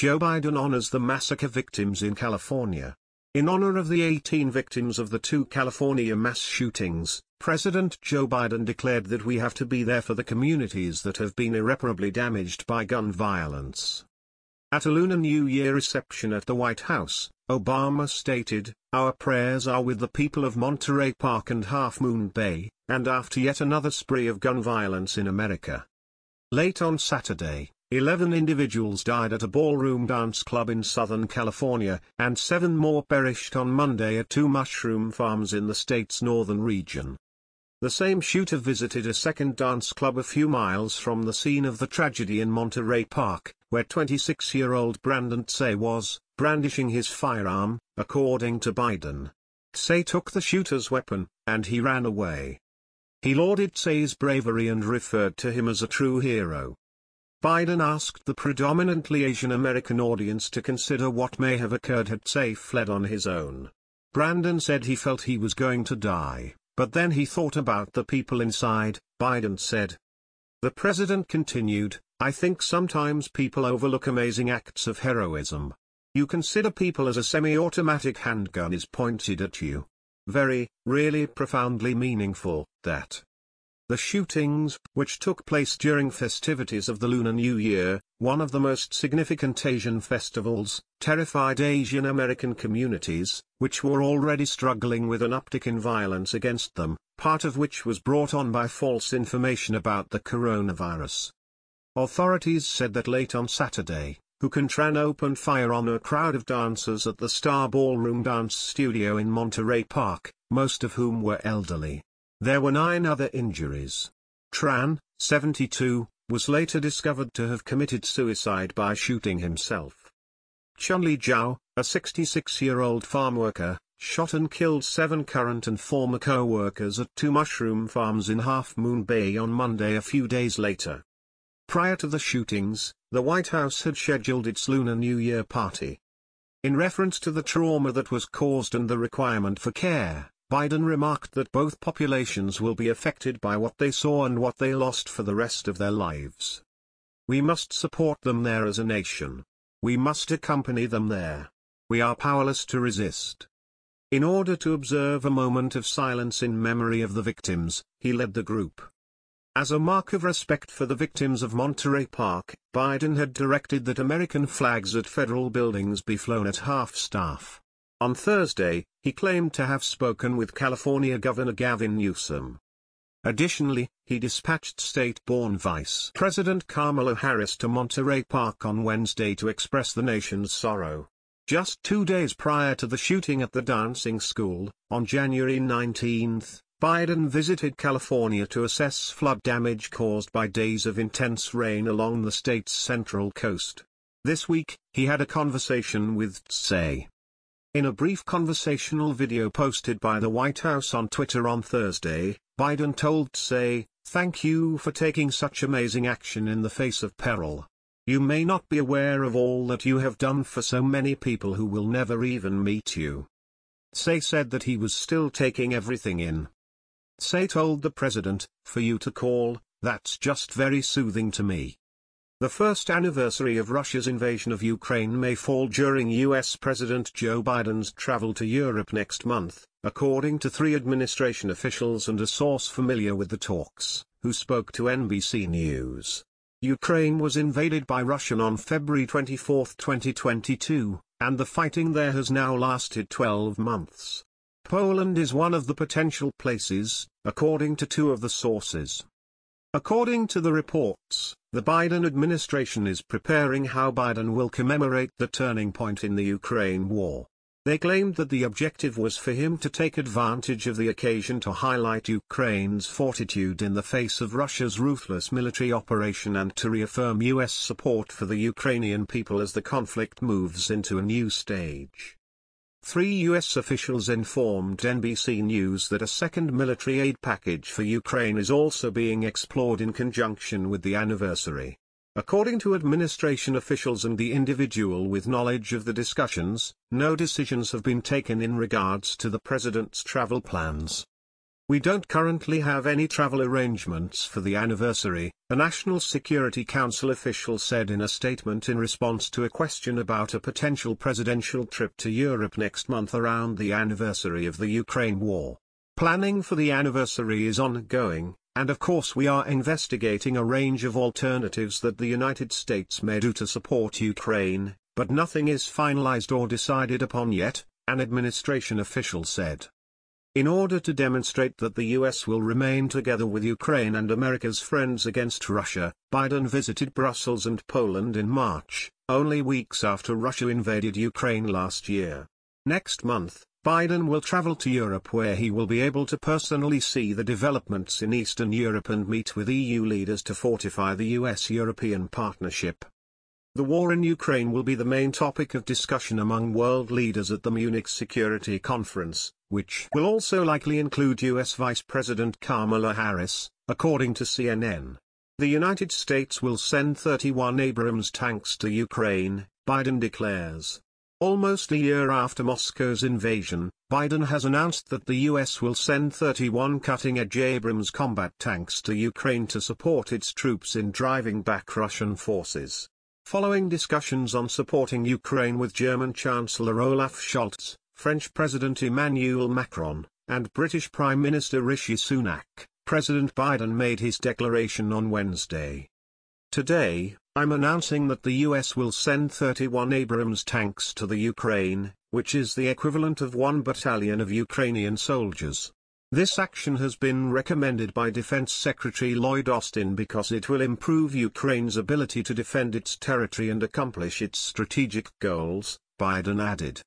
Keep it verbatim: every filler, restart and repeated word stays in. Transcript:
Joe Biden honors the massacre victims in California. In honor of the eighteen victims of the two California mass shootings, President Joe Biden declared that we have to be there for the communities that have been irreparably damaged by gun violence. At a Lunar New Year reception at the White House, Obama stated, "Our prayers are with the people of Monterey Park and Half Moon Bay, and after yet another spree of gun violence in America." Late on Saturday, eleven individuals died at a ballroom dance club in Southern California, and seven more perished on Monday at two mushroom farms in the state's northern region. The same shooter visited a second dance club a few miles from the scene of the tragedy in Monterey Park, where twenty-six-year-old Brandon Tsay was, brandishing his firearm, according to Biden. Tsay took the shooter's weapon, and he ran away. He lauded Tsay's bravery and referred to him as a true hero. Biden asked the predominantly Asian American audience to consider what may have occurred had Tsay fled on his own. Brandon said he felt he was going to die, but then he thought about the people inside, Biden said. The president continued, "I think sometimes people overlook amazing acts of heroism. You consider people as a semi-automatic handgun is pointed at you. Very, really profoundly meaningful, that." The shootings, which took place during festivities of the Lunar New Year, one of the most significant Asian festivals, terrified Asian American communities, which were already struggling with an uptick in violence against them, part of which was brought on by false information about the coronavirus. Authorities said that late on Saturday, Huu Can Tran opened fire on a crowd of dancers at the Star Ballroom Dance Studio in Monterey Park, most of whom were elderly. There were nine other injuries. Tran, seventy-two, was later discovered to have committed suicide by shooting himself. Chun-Li Zhao, a sixty-six-year-old farm worker, shot and killed seven current and former co-workers at two mushroom farms in Half Moon Bay on Monday a few days later. Prior to the shootings, the White House had scheduled its Lunar New Year party. In reference to the trauma that was caused and the requirement for care, Biden remarked that both populations will be affected by what they saw and what they lost for the rest of their lives. We must support them there as a nation. We must accompany them there. We are powerless to resist. In order to observe a moment of silence in memory of the victims, he led the group. As a mark of respect for the victims of Monterey Park, Biden had directed that American flags at federal buildings be flown at half-staff. On Thursday, he claimed to have spoken with California Governor Gavin Newsom. Additionally, he dispatched state-born Vice President Kamala Harris to Monterey Park on Wednesday to express the nation's sorrow. Just two days prior to the shooting at the dancing school, on January nineteenth, Biden visited California to assess flood damage caused by days of intense rain along the state's central coast. This week, he had a conversation with Tsay. In a brief conversational video posted by the White House on Twitter on Thursday, Biden told Tsay, "Thank you for taking such amazing action in the face of peril. You may not be aware of all that you have done for so many people who will never even meet you." Tsay said that he was still taking everything in. Tsay told the president, "For you to call, that's just very soothing to me." The first anniversary of Russia's invasion of Ukraine may fall during U S President Joe Biden's travel to Europe next month, according to three administration officials and a source familiar with the talks, who spoke to N B C News. Ukraine was invaded by Russia on February twenty-fourth, twenty twenty-two, and the fighting there has now lasted twelve months. Poland is one of the potential places, according to two of the sources. According to the reports, the Biden administration is preparing how Biden will commemorate the turning point in the Ukraine war. They claimed that the objective was for him to take advantage of the occasion to highlight Ukraine's fortitude in the face of Russia's ruthless military operation and to reaffirm U S support for the Ukrainian people as the conflict moves into a new stage. Three U S officials informed N B C News that a second military aid package for Ukraine is also being explored in conjunction with the anniversary. According to administration officials and the individual with knowledge of the discussions, no decisions have been taken in regards to the president's travel plans. We don't currently have any travel arrangements for the anniversary, a National Security Council official said in a statement in response to a question about a potential presidential trip to Europe next month around the anniversary of the Ukraine war. Planning for the anniversary is ongoing, and of course we are investigating a range of alternatives that the United States may do to support Ukraine, but nothing is finalized or decided upon yet, an administration official said. In order to demonstrate that the U S will remain together with Ukraine and America's friends against Russia, Biden visited Brussels and Poland in March, only weeks after Russia invaded Ukraine last year. Next month, Biden will travel to Europe where he will be able to personally see the developments in Eastern Europe and meet with E U leaders to fortify the U S-European partnership. The war in Ukraine will be the main topic of discussion among world leaders at the Munich Security Conference, which will also likely include U S Vice President Kamala Harris, according to C N N. The United States will send thirty-one Abrams tanks to Ukraine, Biden declares. Almost a year after Moscow's invasion, Biden has announced that the U S will send thirty-one cutting-edge Abrams combat tanks to Ukraine to support its troops in driving back Russian forces. Following discussions on supporting Ukraine with German Chancellor Olaf Scholz, French President Emmanuel Macron, and British Prime Minister Rishi Sunak, President Biden made his declaration on Wednesday. Today, I'm announcing that the U S will send thirty-one Abrams tanks to the Ukraine, which is the equivalent of one battalion of Ukrainian soldiers. This action has been recommended by Defense Secretary Lloyd Austin because it will improve Ukraine's ability to defend its territory and accomplish its strategic goals, Biden added.